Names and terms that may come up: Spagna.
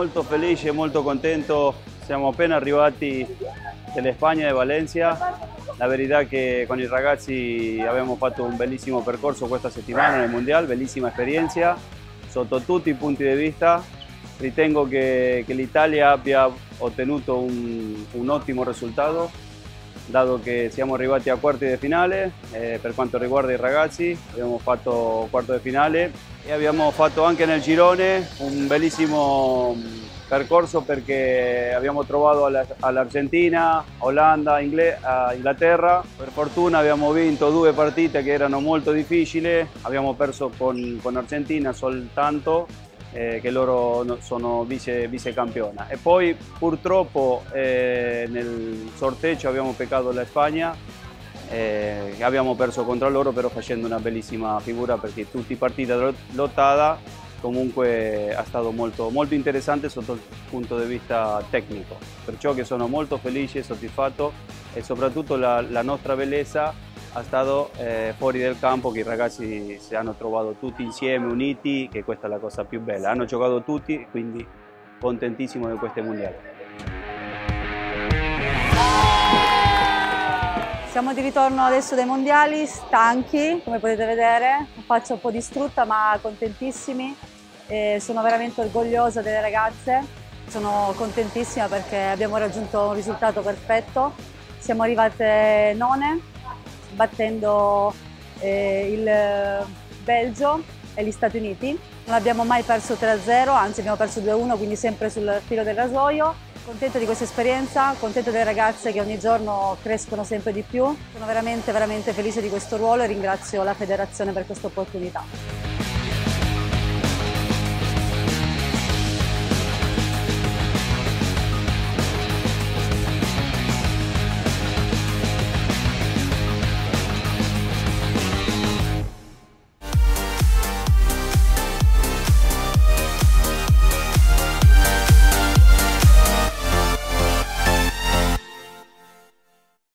molto felice e molto contento, siamo appena arrivati dalla Spagna e Valencia. La verità è che con i ragazzi abbiamo fatto un bellissimo percorso questa settimana nel Mondiale, bellissima esperienza sotto tutti i punti di vista. Ritengo che l'Italia abbia ottenuto un ottimo risultato, dato che siamo arrivati a quarti di finale. Per quanto riguarda i ragazzi abbiamo fatto quarto di finale e abbiamo fatto anche nel girone un bellissimo percorso, perché abbiamo trovato all'Argentina, Olanda, Inghilterra. Per fortuna abbiamo vinto due partite che erano molto difficili, abbiamo perso con l'Argentina soltanto, che loro sono vicecampiona, e poi purtroppo nel sorteggio abbiamo peccato la Spagna, abbiamo perso contro loro, però facendo una bellissima figura, perché tutti i partiti lottata. Comunque è stato molto interessante sotto il punto di vista tecnico, perciò che sono molto felice e soddisfatto, e soprattutto la nostra bellezza è stato fuori del campo, che i ragazzi si hanno trovato tutti insieme, uniti, che questa è la cosa più bella. Hanno giocato tutti, quindi contentissimo di questo mondiale. Siamo di ritorno adesso dai mondiali, stanchi, come potete vedere, la faccia un po' distrutta ma contentissimi. Sono veramente orgogliosa delle ragazze, sono contentissima perché abbiamo raggiunto un risultato perfetto. Siamo arrivate none, battendo il Belgio e gli Stati Uniti. Non abbiamo mai perso 3-0, anzi abbiamo perso 2-1, quindi sempre sul filo del rasoio. Contenta di questa esperienza, contenta delle ragazze che ogni giorno crescono sempre di più. Sono veramente felice di questo ruolo e ringrazio la federazione per questa opportunità.